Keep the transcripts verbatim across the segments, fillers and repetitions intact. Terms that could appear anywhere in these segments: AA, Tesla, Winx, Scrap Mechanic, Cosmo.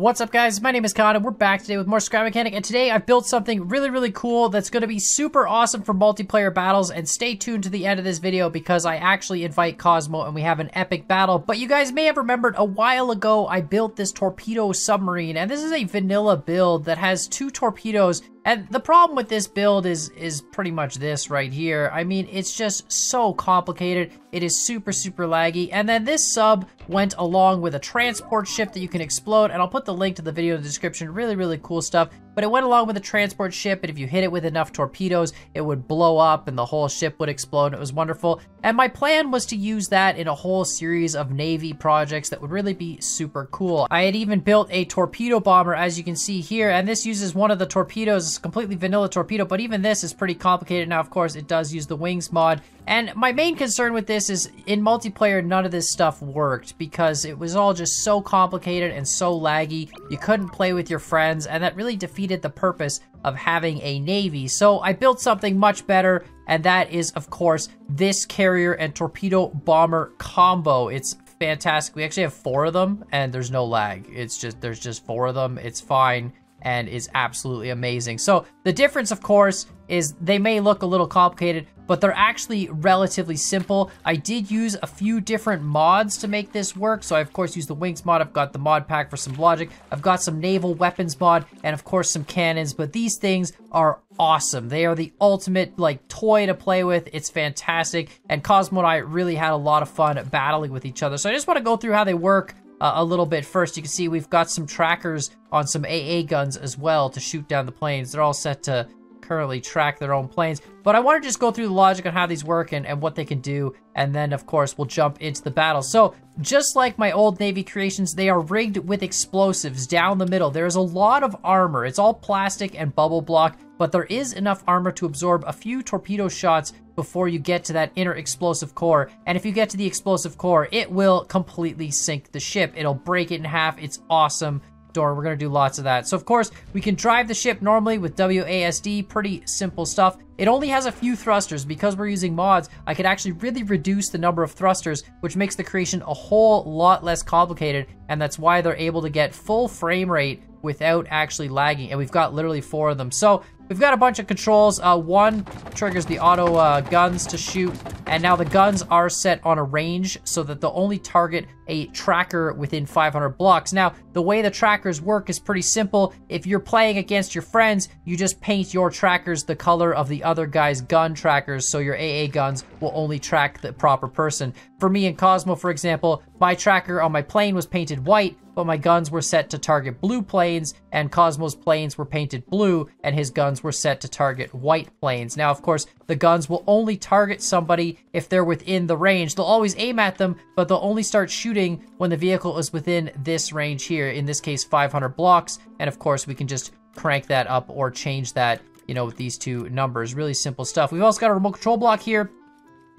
What's up, guys? My name is Con, and we're back today with more Scrap Mechanic, and today I've built something really, really cool that's going to be super awesome for multiplayer battles, and stay tuned to the end of this video because I actually invite Cosmo and we have an epic battle. But you guys may have remembered a while ago I built this torpedo submarine, and this is a vanilla build that has two torpedoes. And the problem with this build is is pretty much this right here. I mean, it's just so complicated. It is super, super laggy. And then this sub went along with a transport ship that you can explode. And I'll put the link to the video in the description. Really, really cool stuff. But it went along with a transport ship, and if you hit it with enough torpedoes, it would blow up and the whole ship would explode. It was wonderful. And my plan was to use that in a whole series of Navy projects that would really be super cool. I had even built a torpedo bomber, as you can see here, and this uses one of the torpedoes. It's a completely vanilla torpedo, but even this is pretty complicated. Now, of course, it does use the Winx mod. And my main concern with this is in multiplayer, none of this stuff worked because it was all just so complicated and so laggy. You couldn't play with your friends, and that really defeated the purpose of having a navy. So I built something much better, and that is, of course, this carrier and torpedo bomber combo. It's fantastic. We actually have four of them, and there's no lag. It's just, there's just four of them. It's fine, and is absolutely amazing. So the difference, of course, is they may look a little complicated, but they're actually relatively simple. I did use a few different mods to make this work. So I, of course, used the Winx mod. I've got the mod pack for some logic. I've got some naval weapons mod and, of course, some cannons. But these things are awesome. They are the ultimate, like, toy to play with. It's fantastic. And Cosmo and I really had a lot of fun battling with each other. So I just want to go through how they work Uh, a little bit first. You can see we've got some trackers on some A A guns as well to shoot down the planes. They're all set to currently track their own planes. But I want to just go through the logic on how these work and, and what they can do. And then, of course, we'll jump into the battle. So, just like my old Navy creations, they are rigged with explosives down the middle. There is a lot of armor. It's all plastic and bubble block, but there is enough armor to absorb a few torpedo shots before you get to that inner explosive core. And if you get to the explosive core, it will completely sink the ship. It'll break it in half. It's awesome. Door. We're going to do lots of that. So, of course, we can drive the ship normally with W A S D. Pretty simple stuff. It only has a few thrusters. Because we're using mods, I could actually really reduce the number of thrusters, which makes the creation a whole lot less complicated, and that's why they're able to get full frame rate without actually lagging, and we've got literally four of them. So, we've got a bunch of controls. Uh, one triggers the auto uh, guns to shoot, and now the guns are set on a range so that they'll only target a tracker within five hundred blocks. Now, the way the trackers work is pretty simple. If you're playing against your friends, you just paint your trackers the color of the other guy's gun trackers, so your A A guns will only track the proper person. For me and Cosmo, for example, my tracker on my plane was painted white, but my guns were set to target blue planes, and Cosmo's planes were painted blue, and his guns were set to target white planes. Now, of course, the guns will only target somebody if they're within the range. They'll always aim at them, but they'll only start shooting when the vehicle is within this range here, in this case, five hundred blocks, and of course, we can just crank that up or change that, you know, with these two numbers. Really simple stuff. We've also got a remote control block here.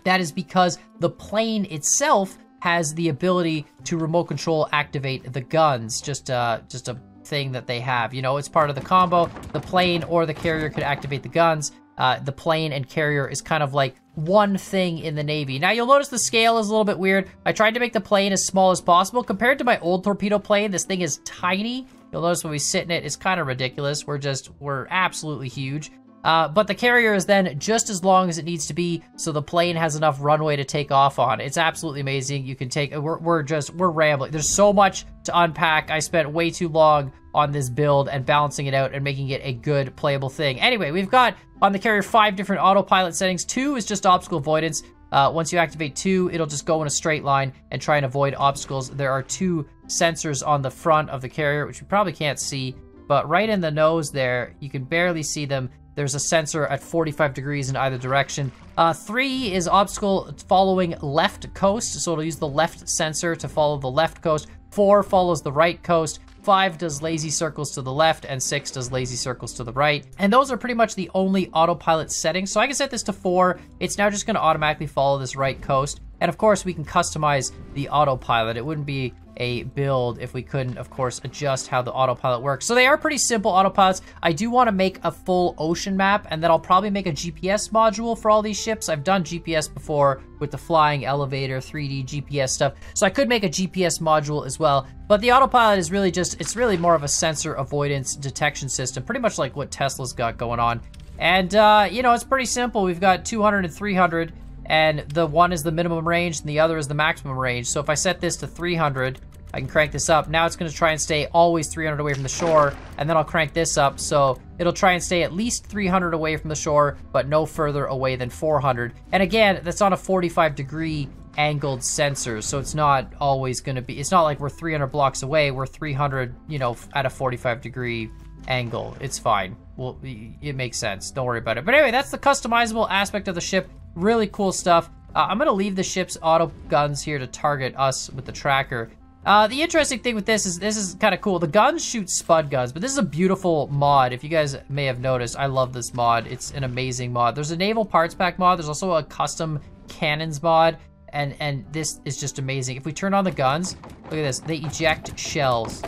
That is because the plane itself has the ability to remote control activate the guns. Just, uh, just a thing that they have. You know, it's part of the combo. The plane or the carrier could activate the guns. Uh, the plane and carrier is kind of like one thing in the Navy. Now, you'll notice the scale is a little bit weird. I tried to make the plane as small as possible. Compared to my old torpedo plane, this thing is tiny. You'll notice when we sit in it, it's kind of ridiculous. We're just, we're absolutely huge. Uh, but the carrier is then just as long as it needs to be, so the plane has enough runway to take off on. It's absolutely amazing. You can take, we're, we're just, we're rambling. There's so much to unpack. I spent way too long on this build and balancing it out and making it a good playable thing. Anyway, we've got on the carrier five different autopilot settings. Two is just obstacle avoidance. Uh, once you activate two, it'll just go in a straight line and try and avoid obstacles. There are two sensors on the front of the carrier, which you probably can't see, but right in the nose there, you can barely see them. There's a sensor at forty-five degrees in either direction. Uh, three is obstacle following left coast, so it'll use the left sensor to follow the left coast. Four follows the right coast. Five does lazy circles to the left, and six does lazy circles to the right. And those are pretty much the only autopilot settings. So I can set this to four. It's now just gonna automatically follow this right coast. And of course, we can customize the autopilot. It wouldn't be a build if we couldn't, of course, adjust how the autopilot works. So they are pretty simple autopilots. I do want to make a full ocean map, and then I'll probably make a G P S module for all these ships. I've done G P S before with the flying elevator, three D G P S stuff, so I could make a G P S module as well. But the autopilot is really just, it's really more of a sensor avoidance detection system, pretty much like what Tesla's got going on. And, uh, you know, it's pretty simple. We've got two hundred and three hundred, and the one is the minimum range and the other is the maximum range. So if I set this to three hundred, I can crank this up. Now it's gonna try and stay always three hundred away from the shore, and then I'll crank this up. So it'll try and stay at least three hundred away from the shore, but no further away than four hundred. And again, that's on a forty-five degree angled sensor. So it's not always gonna be, it's not like we're three hundred blocks away, we're three hundred, you know, at a forty-five degree angle. It's fine. Well, it makes sense. Don't worry about it. But anyway, that's the customizable aspect of the ship. Really cool stuff. Uh, I'm going to leave the ship's auto guns here to target us with the tracker. Uh, the interesting thing with this is this is kind of cool. The guns shoot spud guns, but this is a beautiful mod. If you guys may have noticed, I love this mod. It's an amazing mod. There's a naval parts pack mod. There's also a custom cannons mod. And, and this is just amazing. If we turn on the guns, look at this. They eject shells.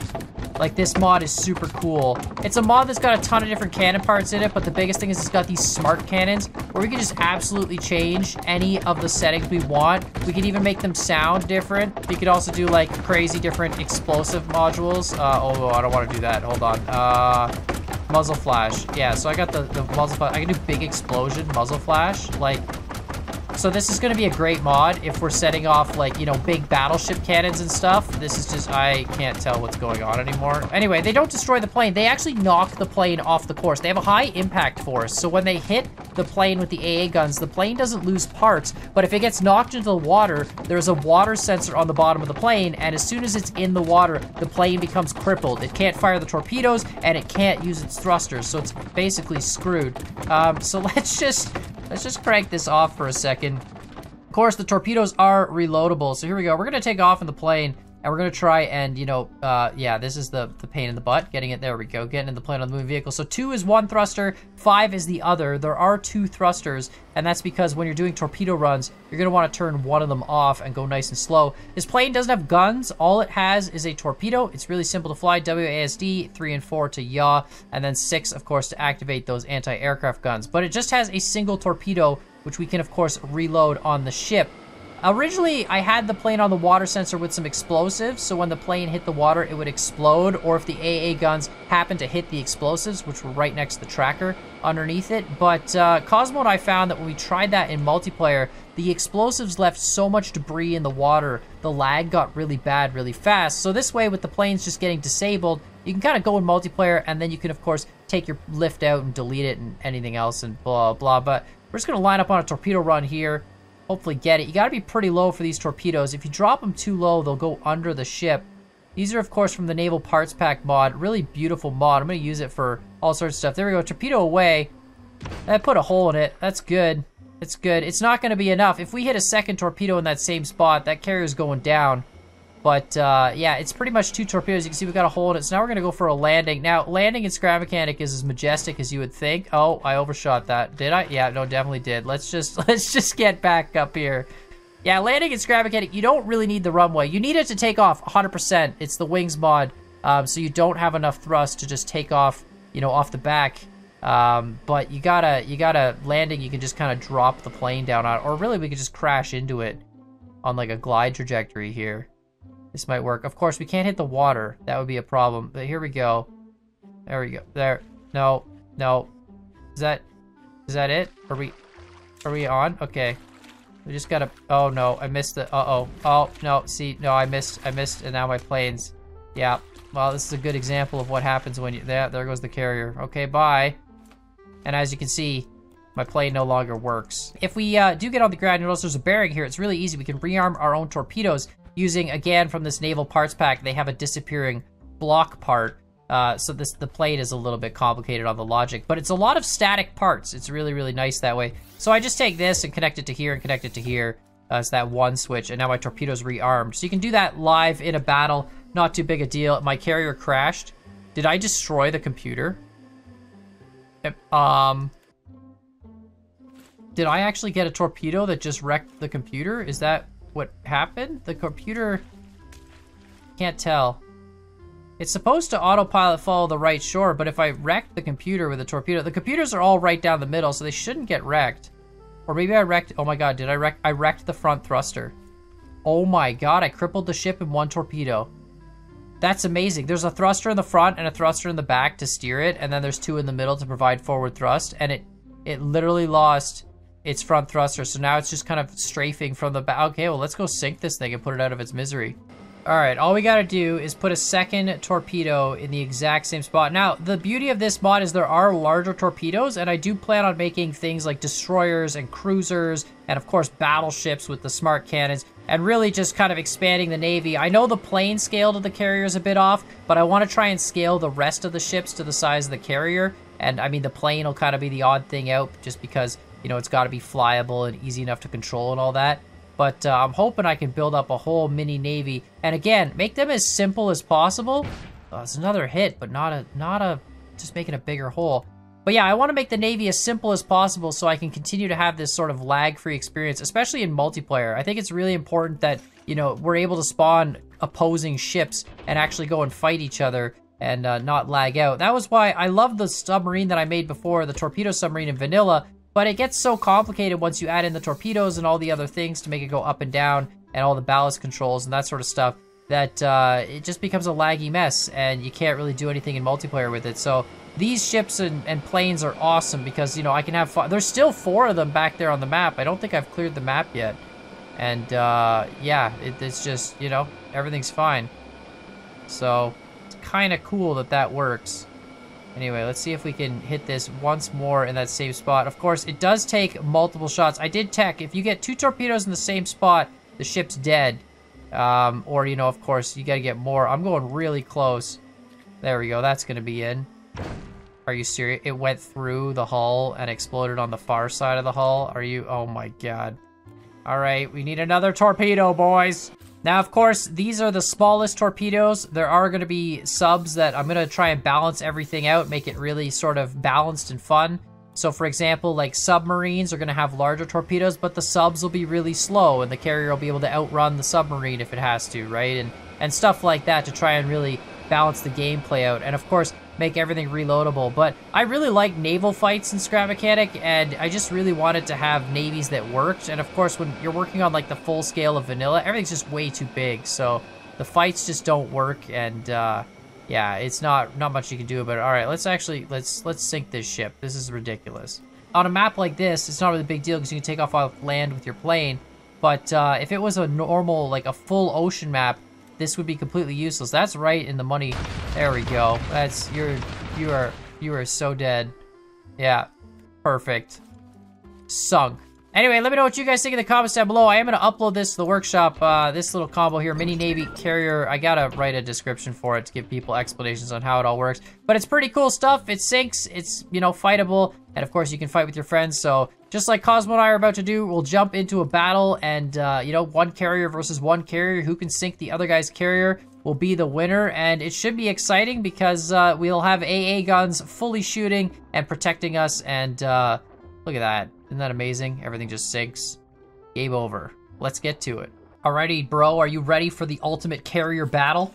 Like, this mod is super cool. It's a mod that's got a ton of different cannon parts in it, but the biggest thing is it's got these smart cannons where we can just absolutely change any of the settings we want. We can even make them sound different. You could also do, like, crazy different explosive modules. Uh, oh, I don't want to do that. Hold on. Uh, muzzle flash. Yeah, so I got the, the muzzle flash. I can do big explosion muzzle flash. Like... So this is gonna be a great mod if we're setting off, like, you know, big battleship cannons and stuff. This is just, I can't tell what's going on anymore. Anyway, they don't destroy the plane. They actually knock the plane off the course. They have a high impact force. So when they hit the plane with the A A guns, the plane doesn't lose parts, but if it gets knocked into the water, there's a water sensor on the bottom of the plane, and as soon as it's in the water, the plane becomes crippled. It can't fire the torpedoes, and it can't use its thrusters, so it's basically screwed. Um, so let's just... Let's just crank this off for a second. Of course, the torpedoes are reloadable. So here we go. We're going to take off in the plane, and we're going to try and, you know, uh, yeah, this is the, the pain in the butt. Getting it, there we go. Getting in the plane on the moving vehicle. So two is one thruster, five is the other. There are two thrusters, and that's because when you're doing torpedo runs, you're going to want to turn one of them off and go nice and slow. This plane doesn't have guns. All it has is a torpedo. It's really simple to fly. W A S D, three and four to yaw, and then six, of course, to activate those anti-aircraft guns. But it just has a single torpedo, which we can, of course, reload on the ship. Originally, I had the plane on the water sensor with some explosives, so when the plane hit the water, it would explode, or if the A A guns happened to hit the explosives, which were right next to the tracker underneath it. But uh, Cosmo and I found that when we tried that in multiplayer, the explosives left so much debris in the water, the lag got really bad really fast. So this way, with the planes just getting disabled, you can kind of go in multiplayer, and then you can, of course, take your lift out and delete it and anything else and blah, blah. But we're just going to line up on a torpedo run here. Hopefully get it. You got to be pretty low for these torpedoes. If you drop them too low, they'll go under the ship. These are, of course, from the Naval Parts Pack mod. Really beautiful mod. I'm going to use it for all sorts of stuff. There we go. Torpedo away. That put a hole in it. That's good. That's good. It's not going to be enough. If we hit a second torpedo in that same spot, that carrier's going down. But, uh, yeah, it's pretty much two torpedoes. You can see we've got a hole in it. So now we're going to go for a landing. Now, landing in Scrap Mechanic is as majestic as you would think. Oh, I overshot that. Did I? Yeah, no, definitely did. Let's just let's just get back up here. Yeah, landing in Scrap Mechanic, you don't really need the runway. You need it to take off one hundred percent. It's the Wings mod, um, so you don't have enough thrust to just take off, you know, off the back. Um, but you gotta, you gotta, landing, you can just kind of drop the plane down on it. Or really, we could just crash into it on, like, a glide trajectory here. This might work. Of course, we can't hit the water. That would be a problem. But here we go. There we go. There. No. No. Is that... Is that it? Are we... Are we on? Okay. We just gotta... Oh, no. I missed the... Uh-oh. Oh, no. See? No, I missed. I missed. And now my plane's... Yeah. Well, this is a good example of what happens when you... There, there goes the carrier. Okay, bye. And as you can see... My plane no longer works. If we uh, do get on the ground, you'll notice there's a bearing here. It's really easy. We can rearm our own torpedoes using, again, from this Naval Parts Pack, they have a disappearing block part. Uh, so this the plane is a little bit complicated on the logic, but it's a lot of static parts. It's really, really nice that way. So I just take this and connect it to here and connect it to here. Uh, it's that one switch, and now my torpedo's rearmed. So you can do that live in a battle. Not too big a deal. My carrier crashed. Did I destroy the computer? Um... Did I actually get a torpedo that just wrecked the computer? Is that what happened? The computer Can't tell. It's supposed to autopilot follow the right shore, but if I wrecked the computer with a torpedo... The computers are all right down the middle, so they shouldn't get wrecked. Or maybe I wrecked... Oh my god, did I wreck... I wrecked the front thruster. Oh my god, I crippled the ship in one torpedo. That's amazing. There's a thruster in the front and a thruster in the back to steer it, and then there's two in the middle to provide forward thrust, and it, it literally lost its front thruster, so now it's just kind of strafing from the back. Okay, well, let's go sink this thing and put it out of its misery. All right, all we gotta do is put a second torpedo in the exact same spot. Now, the beauty of this mod is there are larger torpedoes, and I do plan on making things like destroyers and cruisers, and of course battleships with the smart cannons, and really just kind of expanding the Navy. I know the plane scale to the carrier is a bit off, but I wanna try and scale the rest of the ships to the size of the carrier, and I mean, the plane will kind of be the odd thing out just because, you know, it's gotta be flyable and easy enough to control and all that. But uh, I'm hoping I can build up a whole mini Navy. And again, make them as simple as possible. Oh, it's another hit, but not a, not a, just making a bigger hole. But yeah, I want to make the Navy as simple as possible so I can continue to have this sort of lag-free experience, especially in multiplayer. I think it's really important that, you know, we're able to spawn opposing ships and actually go and fight each other and uh, not lag out. That was why I loved the submarine that I made before, the torpedo submarine in vanilla. But it gets so complicated once you add in the torpedoes and all the other things to make it go up and down and all the ballast controls and that sort of stuff that uh, it just becomes a laggy mess and you can't really do anything in multiplayer with it. So these ships and, and planes are awesome because, you know, I can have fun. There's still four of them back there on the map. I don't think I've cleared the map yet. And uh, yeah, it, it's just, you know, everything's fine. So it's kind of cool that that works. Anyway, let's see if we can hit this once more in that same spot. Of course, it does take multiple shots. I did tech. If you get two torpedoes in the same spot, the ship's dead. Um, or, you know, of course, you gotta get more. I'm going really close. There we go. That's gonna be in. Are you serious? It went through the hull and exploded on the far side of the hull. Are you? Oh, my God. All right. We need another torpedo, boys. Now, of course, these are the smallest torpedoes. There are going to be subs that I'm going to try and balance everything out, make it really sort of balanced and fun. So, for example, like submarines are going to have larger torpedoes, but the subs will be really slow, and the carrier will be able to outrun the submarine if it has to, right? And, and stuff like that to try and really balance the gameplay out. And, of course, make everything reloadable. But I really like naval fights in Scrap Mechanic, and I just really wanted to have navies that worked. And of course, when you're working on like the full scale of vanilla, everything's just way too big, so the fights just don't work. And uh yeah, it's not not much you can do about it. All right, let's actually let's let's sink this ship. This is ridiculous. On a map like this, it's not really a big deal because you can take off off land with your plane. But uh if it was a normal, like a full ocean map, this would be completely useless. That's right in the money. There we go. That's you're you are you are so dead. Yeah, perfect. Sunk. Anyway, let me know what you guys think in the comments down below. I am gonna upload this to the workshop. Uh, this little combo here, mini Navy carrier. I gotta write a description for it to give people explanations on how it all works. But it's pretty cool stuff. It sinks. It's, you know, fightable, and of course you can fight with your friends. So just like Cosmo and I are about to do, we'll jump into a battle, and uh, you know, one carrier versus one carrier. Who can sink the other guy's carrier will be the winner, and it should be exciting because uh, we'll have A A guns fully shooting and protecting us, and uh, look at that. Isn't that amazing? Everything just sinks. Game over. Let's get to it. Alrighty, bro, are you ready for the ultimate carrier battle?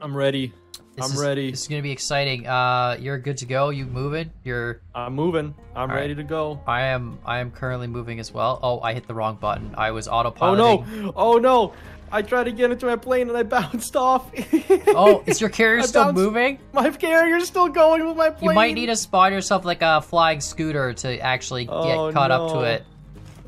I'm ready. This I'm is, ready. This is gonna be exciting. Uh, you're good to go. You moving? You're. I'm moving. I'm All ready right. to go. I am. I am currently moving as well. Oh, I hit the wrong button. I was autopiloting. Oh no! Oh no! I tried to get into my plane and I bounced off. Oh, is your carrier still bounced, moving? My carrier's still going with my plane. You might need to spawn yourself like a flying scooter to actually oh, get caught no. up to it.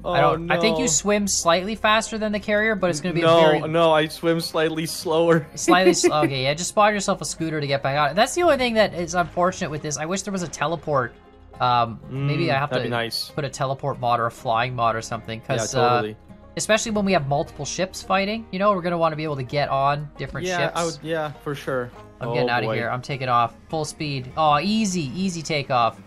Oh, I don't. No. I think you swim slightly faster than the carrier, but it's going to be no, very... no. I swim slightly slower. Slightly slow. Okay, yeah. Just spawn yourself a scooter to get back out. That's the only thing that is unfortunate with this. I wish there was a teleport. Um, mm, maybe I have to nice. put a teleport mod or a flying mod or something. Cause, yeah, totally. Uh, especially when we have multiple ships fighting, you know, we're going to want to be able to get on different yeah, ships. I would, yeah, for sure. I'm oh, getting out boy. of here. I'm taking off full speed. Oh, easy, easy takeoff.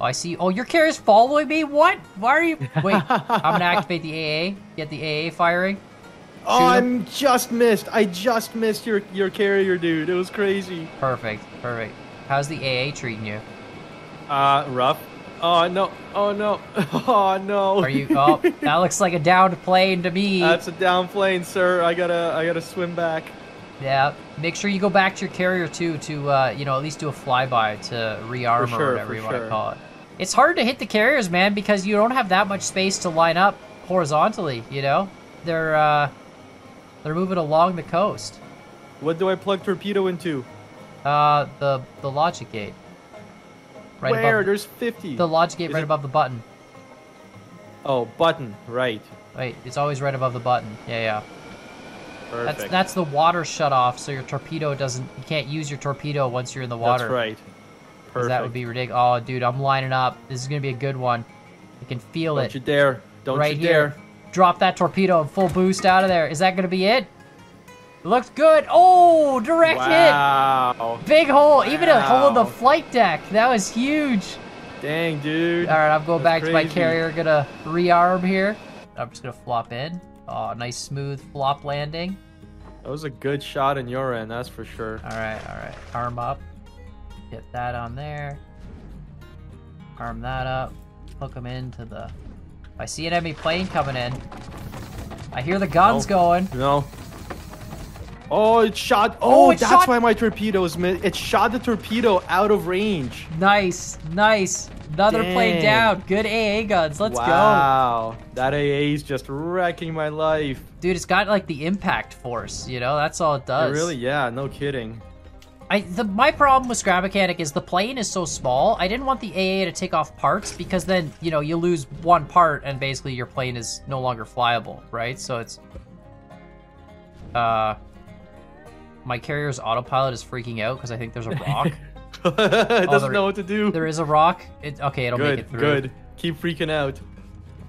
Oh, I see. Oh, your carrier's following me? What? Why are you? Wait, I'm gonna activate the A A. Get the A A firing. Shoot oh, I'm him. just missed. I just missed your your carrier, dude. It was crazy. Perfect, perfect. How's the A A treating you? Uh, rough. Oh no! Oh no! Oh no! Are you? Oh, that looks like a downed plane to me. That's a downed plane, sir. I gotta I gotta swim back. Yeah, make sure you go back to your carrier too to uh, you know, at least do a flyby to rearm sure, or whatever you sure. want to call it. It's hard to hit the carriers, man, because you don't have that much space to line up horizontally. You know, they're uh, they're moving along the coast. What do I plug torpedo into? Uh, the the logic gate. Right Where? Above, There's fifty. The logic gate Is right it... above the button. Oh, button, right. Wait, it's always right above the button. Yeah, yeah. Perfect. That's, that's the water shut off, so your torpedo doesn't... You can't use your torpedo once you're in the water. That's right. Perfect. That would be ridiculous. Oh, dude, I'm lining up. This is going to be a good one. You can feel Don't it. Don't you dare. Don't right you dare. Here. Drop that torpedo and full boost out of there. Is that going to be it? It looks good. Oh, direct wow. hit. Wow. Big hole. Wow. Even a hole in the flight deck. That was huge. Dang, dude. All right, I'm going that's back crazy. to my carrier. Going to rearm here. I'm just going to flop in. Oh, nice smooth flop landing. That was a good shot in your end, that's for sure. All right, all right. Arm up. Get that on there. Arm that up. Hook them into the... I see an enemy plane coming in. I hear the guns no. going. No. Oh, it shot... Oh, oh it that's shot... why my torpedo is... It shot the torpedo out of range. Nice, nice. Another Dang. plane down. Good A A guns. Let's wow. go. Wow. That A A is just wrecking my life. Dude, it's got like the impact force, you know? That's all it does. It really? Yeah, no kidding. I the My problem with Scrap Mechanic is the plane is so small. I didn't want the A A to take off parts because then, you know, you lose one part and basically your plane is no longer flyable, right? So it's... Uh, my carrier's autopilot is freaking out because I think there's a rock. it oh, doesn't know what to do. There is a rock. It, okay, it'll good, make it through. Good. Keep freaking out.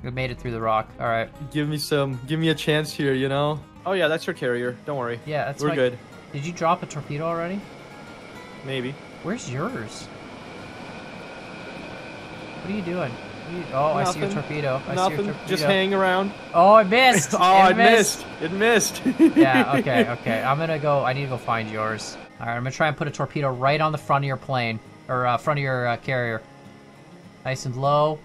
It made it through the rock. All right. Give me some. Give me a chance here. You know. Oh yeah, that's your carrier. Don't worry. Yeah, that's we're my, good. Did you drop a torpedo already? Maybe. Where's yours? What are you doing? Are you, oh, Nothing. I see a torpedo. I Nothing. see a torpedo. Just hang around. Oh, I missed. oh, it missed. It missed. yeah. Okay. Okay. I'm gonna go. I need to go find yours. All right, I'm gonna try and put a torpedo right on the front of your plane, or uh, front of your uh, carrier. Nice and low,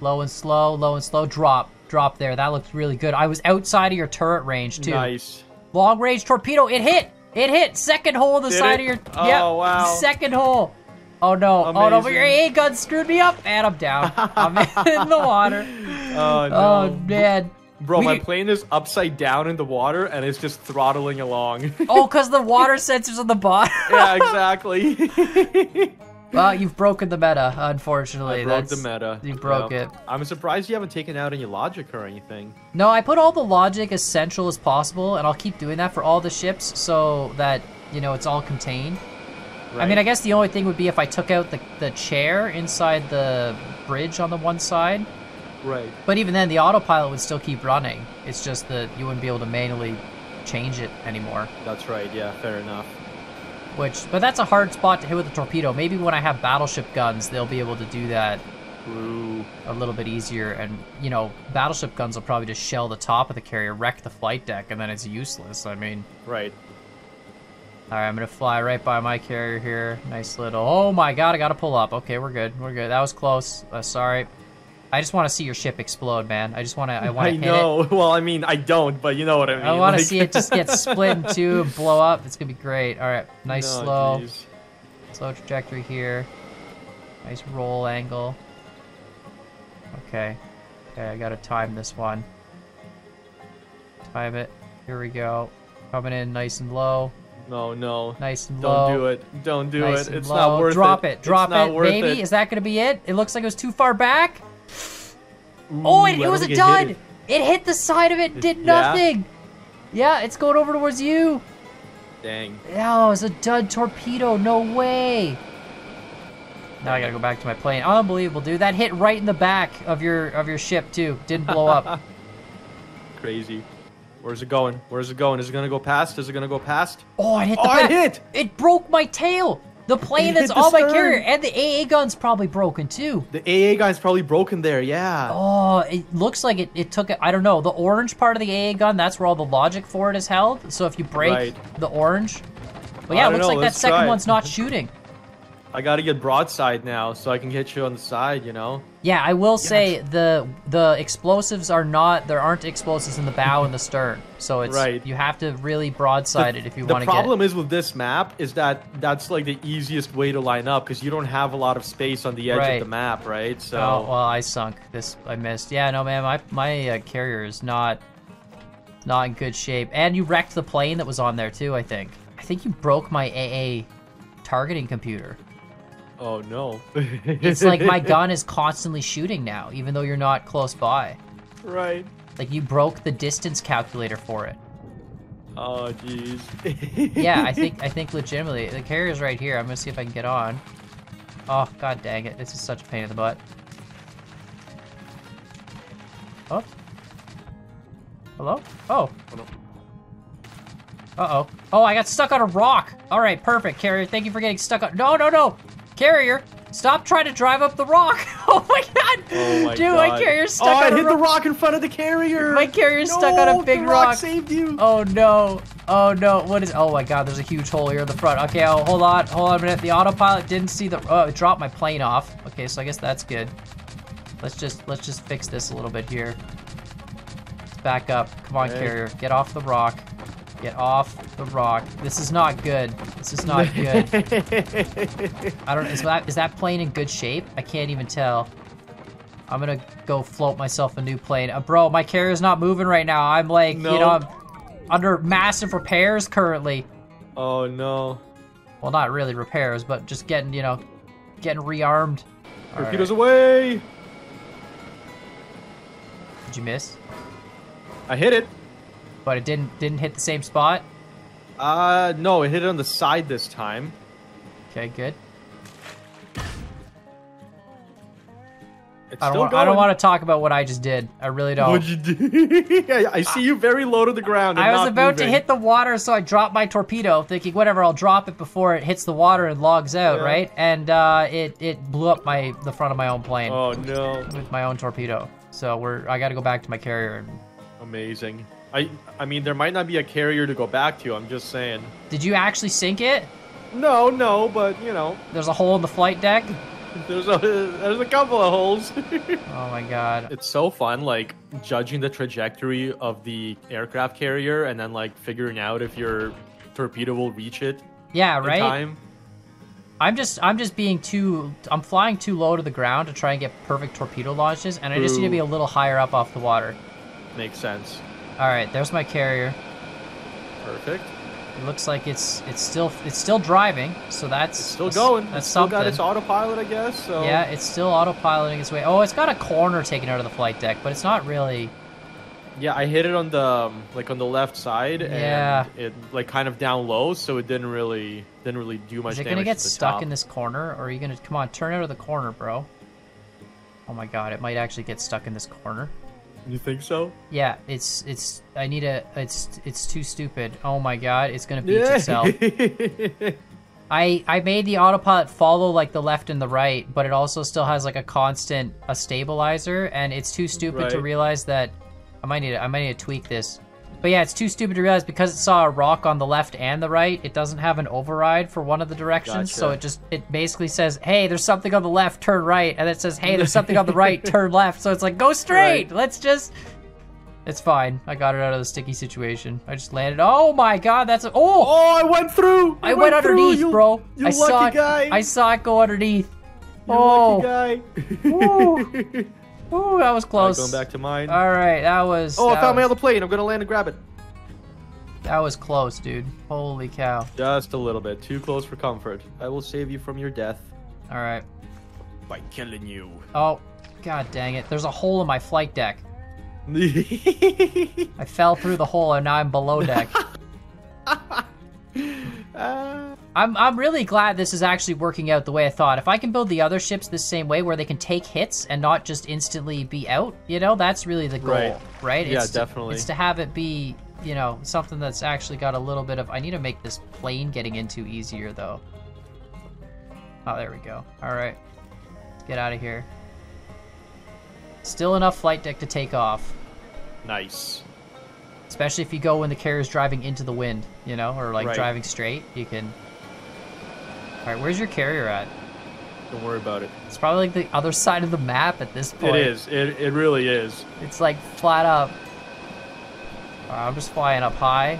low and slow, low and slow. Drop, drop there. That looks really good. I was outside of your turret range too. Nice. Long range torpedo. It hit. It hit. Second hole in the Did side it? of your. Oh yep. wow. Second hole. Oh no. Amazing. Oh no. But your A A gun screwed me up, and I'm down. I'm in the water. Oh no. Oh man. Bro, we my could... plane is upside down in the water, and it's just throttling along. oh, because the water sensor's on the bottom. yeah, exactly. well, you've broken the meta, unfortunately. I broke That's... the meta. You broke yeah. it. I'm surprised you haven't taken out any logic or anything. No, I put all the logic as central as possible, and I'll keep doing that for all the ships so that, you know, it's all contained. Right. I mean, I guess the only thing would be if I took out the, the chair inside the bridge on the one side. Right. But even then, the autopilot would still keep running. It's just that you wouldn't be able to manually change it anymore. That's right, yeah, fair enough. Which, but that's a hard spot to hit with a torpedo. Maybe when I have battleship guns, they'll be able to do that Ooh. a little bit easier. And, you know, battleship guns will probably just shell the top of the carrier, wreck the flight deck, and then it's useless. I mean... Right. All right, I'm going to fly right by my carrier here. Nice little... Oh, my God, I got to pull up. Okay, we're good. We're good. That was close. Uh, sorry. I just want to see your ship explode, man. I just want to. I want to. I hit know. It. Well, I mean, I don't, but you know what I mean. I want like... to see it just get split in two, and blow up. It's gonna be great. All right, nice no, slow, geez. slow trajectory here. Nice roll angle. Okay, okay, I gotta time this one. Time it. Here we go. Coming in nice and low. No, no. Nice and low. Don't do it. Don't do nice it. It's low. not worth Drop it. it. Drop it's it. Maybe it. Is that gonna be it? It looks like it was too far back. Ooh, oh, it, it was a dud! Hit it. it hit the side of it, it did nothing! Yeah. yeah, it's going over towards you! Dang. Oh, it's a dud torpedo, no way! Now I gotta go back to my plane. Unbelievable, dude. That hit right in the back of your of your ship, too. Didn't blow up. Crazy. Where's it going? Where's it going? Is it gonna go past? Is it gonna go past? Oh, it hit the oh, back! It hit! It broke my tail! The plane that's on my carrier and the A A gun's probably broken too. The A A gun's probably broken there, yeah. Oh, it looks like it, it took, I don't know, the orange part of the A A gun, that's where all the logic for it is held. So if you break right. the orange. But yeah, it looks know. like Let's that second try. one's not shooting. I gotta get broadside now, so I can hit you on the side, you know? Yeah, I will say, yes. the the explosives are not, there aren't explosives in the bow and the stern. So it's, right. you have to really broadside the, it if you want to get... The problem is with this map is that that's like the easiest way to line up, because you don't have a lot of space on the edge right. of the map, right? So. Oh, well, I sunk. This, I missed. Yeah, no, man, my, my uh, carrier is not, not in good shape. And you wrecked the plane that was on there, too, I think. I think you broke my A A targeting computer. Oh no. It's like my gun is constantly shooting now, even though you're not close by. Right. Like you broke the distance calculator for it. Oh jeez. Yeah, I think I think legitimately the carrier's right here. I'm gonna see if I can get on. Oh god dang it, this is such a pain in the butt. Oh. Hello? Oh. Uh-oh. Oh, I got stuck on a rock! Alright, perfect, carrier. Thank you for getting stuck on No no no! Carrier, stop trying to drive up the rock. Oh my god. Oh my Dude, god. my carrier's stuck oh, on I a rock. Oh, I hit the rock in front of the carrier. My carrier's no, stuck on a big the rock. rock. saved you. Oh no. Oh no. What is, oh my god, there's a huge hole here in the front. Okay, oh, hold on. Hold on a minute. The autopilot didn't see the, oh, it dropped my plane off. Okay, so I guess that's good. Let's just, let's just fix this a little bit here. Let's back up. Come on, hey. carrier. Get off the rock. Get off the rock. This is not good. This is not good. I don't know, is that, is that plane in good shape? I can't even tell. I'm gonna go float myself a new plane. Uh, bro, my carrier's not moving right now. I'm like, no. you know, I'm under massive repairs currently. Oh no. Well, not really repairs, but just getting, you know, getting rearmed. Torpedoes away! Did you miss? I hit it. But it didn't didn't hit the same spot? Uh, no, it hit it on the side this time. Okay, good. It's I don't, wa I don't want to talk about what I just did. I really don't. What'd you do? I, I see you very low to the ground. And I was not about moving. to hit the water, so I dropped my torpedo, thinking, whatever, I'll drop it before it hits the water and logs out, yeah. right? And uh, it, it blew up my the front of my own plane. Oh, no. With my own torpedo. So we're I got to go back to my carrier. And... Amazing. I, I mean, there might not be a carrier to go back to, I'm just saying. Did you actually sink it? No, no, but, you know. There's a hole in the flight deck? There's a, there's a couple of holes. Oh my god. It's so fun, like, judging the trajectory of the aircraft carrier and then, like, figuring out if your torpedo will reach it. Yeah, right? In time. I'm just, I'm just being too, I'm flying too low to the ground to try and get perfect torpedo launches, and I just Ooh. need to be a little higher up off the water. Makes sense. All right, there's my carrier. Perfect. It looks like it's it's still it's still driving, so that's it's still going. That's it's still something. got its autopilot, I guess. So yeah, it's still autopiloting its way. Oh, it's got a corner taken out of the flight deck, but it's not really. Yeah, I hit it on the like on the left side, yeah. and it like kind of down low, so it didn't really didn't really do much damage. Is it gonna get to the stuck top. in this corner, or are you gonna come on turn out of the corner, bro? Oh my god, it might actually get stuck in this corner. You think so? Yeah, it's it's. I need a. It's it's too stupid. Oh my god, it's gonna beat itself. I I made the autopilot follow like the left and the right, but it also still has like a constant a stabilizer, and it's too stupid right. to realize that. I might need to, I might need to tweak this, but yeah, it's too stupid to realize because it saw a rock on the left and the right. It doesn't have an override for one of the directions, gotcha. so it just it basically says, "Hey, there's something on the left, turn right," and it says, "Hey, there's something on the right, turn left." So it's like, "Go straight." Right. Let's just. It's fine. I got it out of the sticky situation. I just landed. Oh my god, that's a... oh. Oh, I went through. I, I went, went underneath, through. You, bro. You I lucky saw it. guy. I saw it go underneath. You oh. Lucky guy. Ooh, that was close. Right, going back to mine. All right, that was... Oh, that I found was... my other plane. I'm going to land and grab it. That was close, dude. Holy cow. Just a little bit. Too close for comfort. I will save you from your death. All right. By killing you. Oh, god dang it. There's a hole in my flight deck. I fell through the hole, and now I'm below deck. uh... I'm, I'm really glad this is actually working out the way I thought. If I can build the other ships the same way where they can take hits and not just instantly be out, you know, that's really the goal, right? right? Yeah, it's definitely. To, it's to have it be, you know, something that's actually got a little bit of... I need to make this plane getting into easier, though. Oh, there we go. All right. Let's get out of here. Still enough flight deck to take off. Nice. Especially if you go when the carrier's driving into the wind, you know, or, like, right. driving straight. You can... Alright, where's your carrier at? Don't worry about it. It's probably like the other side of the map at this point. It is. It, it really is. It's like flat up. Alright, I'm just flying up high.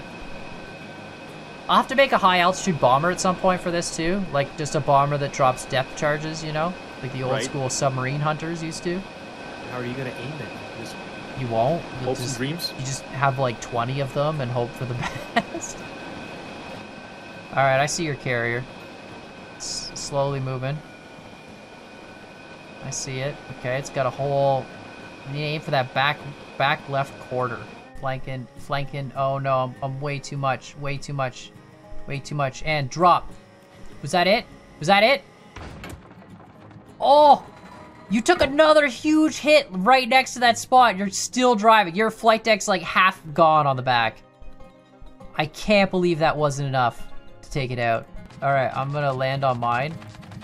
I'll have to make a high altitude bomber at some point for this too. Like just a bomber that drops depth charges, you know? Like the old right. school submarine hunters used to. How are you going to aim it? Just you won't. Hopes just, and dreams? You just have like twenty of them and hope for the best. Alright, I see your carrier. It's slowly moving. I see it. Okay, it's got a whole... You need to aim for that back back left quarter. Flanking, flanking. Oh no, I'm, I'm way too much. Way too much. Way too much. And drop. Was that it? Was that it? Oh! You took another huge hit right next to that spot. You're still driving. Your flight deck's like half gone on the back. I can't believe that wasn't enough to take it out. All right, I'm gonna land on mine.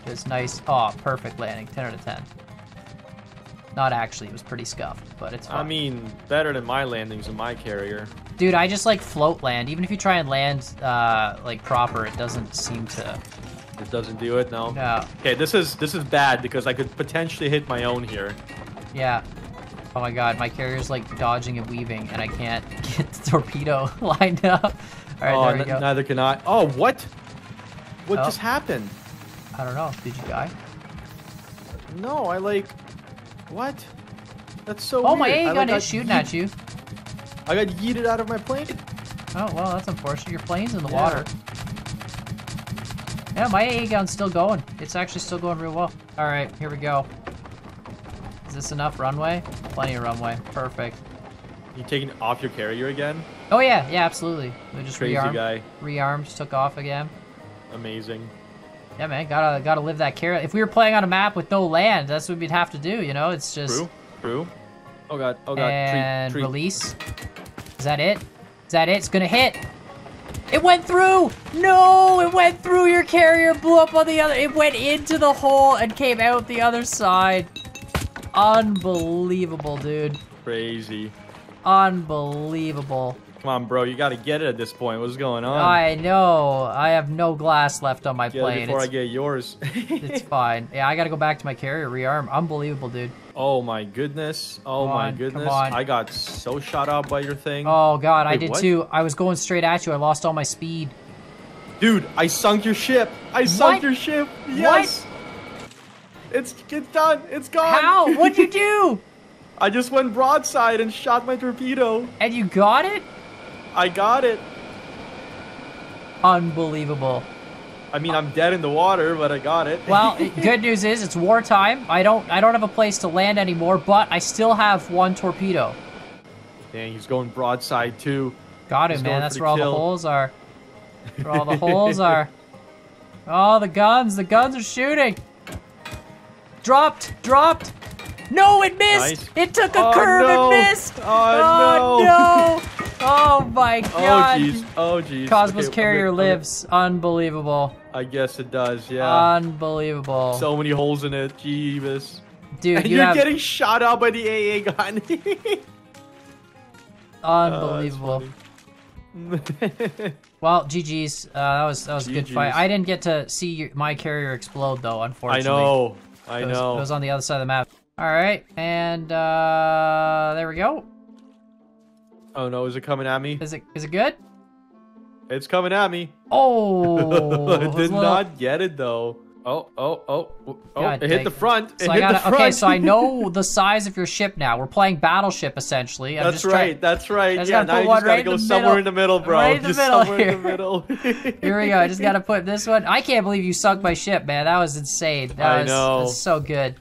Just nice, oh, perfect landing, ten out of ten. Not actually, it was pretty scuffed, but it's fine. I mean, better than my landings in my carrier. Dude, I just like float land. Even if you try and land uh, like proper, it doesn't seem to. It doesn't do it, no? No. Okay, this is, this is bad because I could potentially hit my own here. Yeah. Oh my god, my carrier's like dodging and weaving and I can't get the torpedo lined up. All right, oh, there we go. Neither can I. Oh, what? What oh. just happened? I don't know. Did you die? No, I like... What? That's so oh, weird. Oh, my A gun like, is shooting at you. I got yeeted out of my plane. Oh, well, that's unfortunate. Your plane's in the yeah. water. Yeah, my A gun's still going. It's actually still going real well. All right, here we go. Is this enough runway? Plenty of runway. Perfect. You taking off your carrier again? Oh, yeah. Yeah, absolutely. We just Crazy rearmed. guy. Rearmed, took off again. Amazing. Yeah, man, gotta gotta live that carrier. If we were playing on a map with no land, that's what we'd have to do, you know? It's just... True, true. Oh god, oh god. And tree, tree. Release. Is that it? Is that it? It's gonna hit. It went through! No, it went through your carrier, blew up on the other... It went into the hole and came out the other side. Unbelievable, dude. Crazy. Unbelievable. Come on, bro. You got to get it at this point. What's going on? I know. I have no glass left on my get plane. It before it's, I get yours. It's fine. Yeah, I got to go back to my carrier, rearm. Unbelievable, dude. Oh, my goodness. Oh, my goodness. I got so shot out by your thing. Oh, God. Wait, I did, what? too. I was going straight at you. I lost all my speed. Dude, I sunk your ship. I sunk what? your ship. Yes. What? It's, it's done. It's gone. How? What'd you do? I just went broadside and shot my torpedo. And you got it? I got it. Unbelievable. I mean, I'm dead in the water, but I got it. Well, good news is it's wartime. I don't I don't have a place to land anymore, but I still have one torpedo. Dang, he's going broadside too. Got him, man. That's where all the holes are. Where all the holes are. Oh, the guns. The guns are shooting. Dropped. Dropped. No, it missed. Nice. It took a oh, curve no. and missed. Oh, oh no. no. Oh my god. Oh jeez. Oh jeez. Cosmo's okay, carrier okay, lives. Okay. Unbelievable. I guess it does, yeah. Unbelievable. So many holes in it. Jeebus. Dude, and you you're have... getting shot out by the A A gun. Unbelievable. Oh, well, G G's. Uh, that was that was a good fight. I didn't get to see your, my carrier explode though, unfortunately. I know. I it was, know. It was on the other side of the map. All right, and uh, there we go. Oh no, is it coming at me? Is it is it good? It's coming at me. Oh. It did little... not get it though. Oh, oh, oh. Oh, God, it hit the front. It so hit I gotta, the front. Okay, so I know the size of your ship now. We're playing Battleship essentially. I'm that's, just right, trying... that's right. That's right. Yeah, now you just got to right go in somewhere in the middle, bro. Right in the just middle somewhere here. in the middle. Here we go. I just got to put this one. I can't believe you sunk my ship, man. That was insane. That I was, know. That was so good.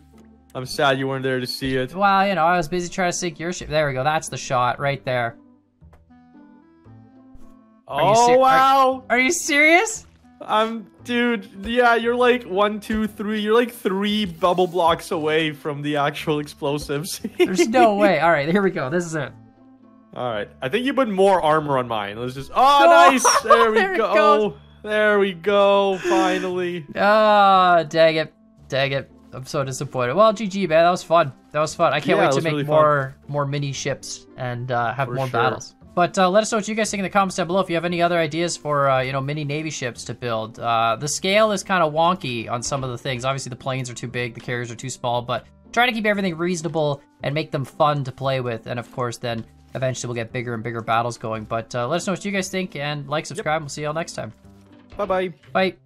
I'm sad you weren't there to see it. Well, you know, I was busy trying to sink your ship. There we go. That's the shot right there. Oh, wow. Are, are you serious? I'm, dude, yeah, you're like one, two, three. You're like three bubble blocks away from the actual explosives. There's no way. All right, here we go. This is it. All right. I think you put more armor on mine. Let's just, oh, no. nice. There we there go. There we go. Finally. Oh, dang it. Dang it. I'm so disappointed. Well, G G, man. That was fun. That was fun. I can't yeah, wait to make really more, more mini ships and uh, have For more sure. battles. But uh, let us know what you guys think in the comments down below if you have any other ideas for, uh, you know, mini Navy ships to build. Uh, the scale is kind of wonky on some of the things. Obviously, the planes are too big, the carriers are too small, but try to keep everything reasonable and make them fun to play with. And, of course, then eventually we'll get bigger and bigger battles going. But uh, let us know what you guys think, and like, subscribe, yep. We'll see you all next time. Bye-bye. Bye.